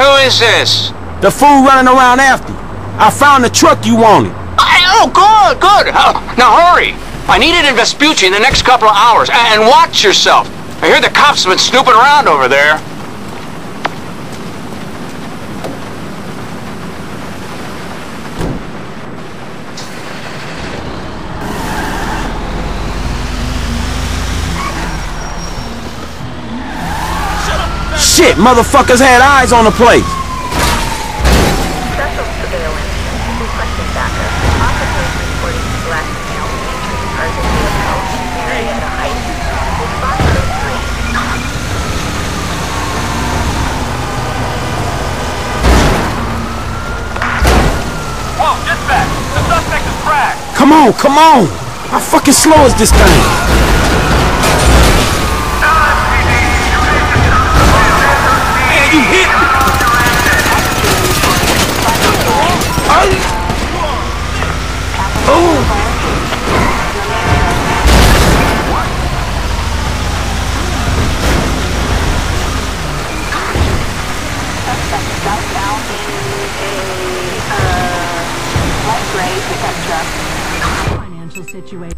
Who is this? The fool running around after you. I found the truck you wanted. Oh, good, good. Now hurry. I need it in Vespucci in the next couple of hours. And watch yourself. I hear the cops have been snooping around over there. Shit, motherfuckers had eyes on the place. Special surveillance. Requesting backup. Officers reporting blackmail entering target vehicle area at a height of 503. Whoa, dispatch! The suspect is cracked! Come on, come on! How fucking slow is this thing? You hit me! Financial situation.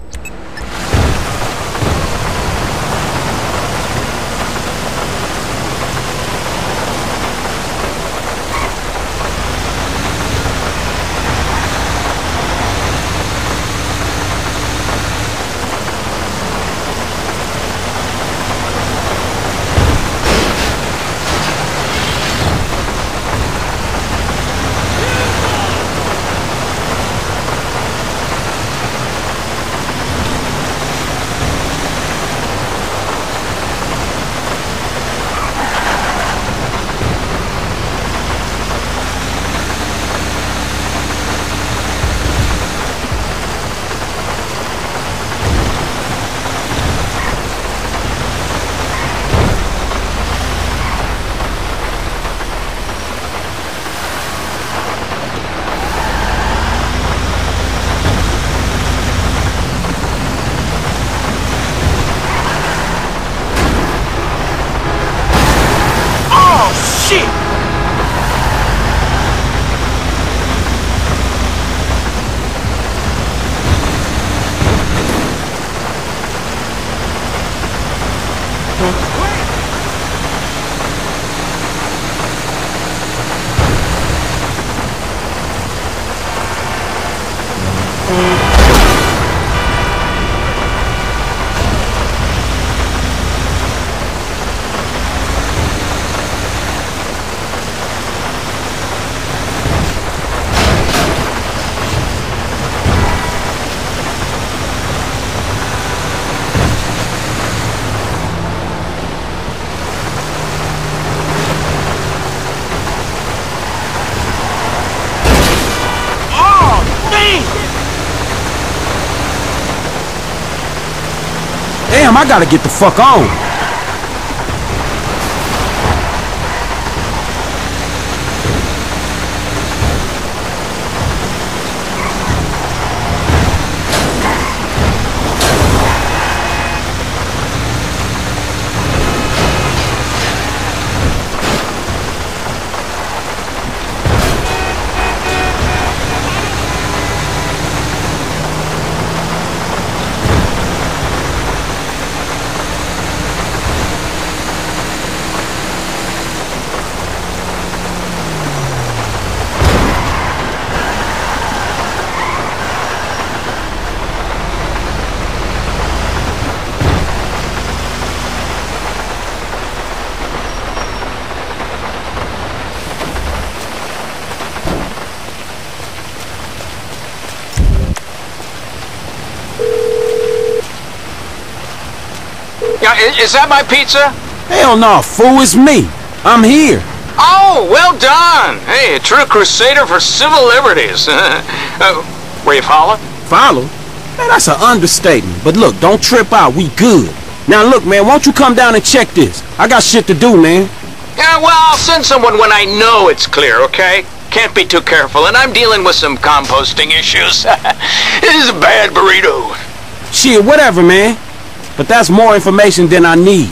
I gotta get the fuck on. Is that my pizza? Hell no, fool, it's me. I'm here. Oh, well done. Hey, a true crusader for civil liberties. Were you followed? Followed? Man, that's an understatement. But look, don't trip out. We good. Now look, man, won't you come down and check this? I got shit to do, man. Yeah, well, I'll send someone when I know it's clear, okay? Can't be too careful, and I'm dealing with some composting issues. This is a bad burrito. Shit, whatever, man. But that's more information than I need.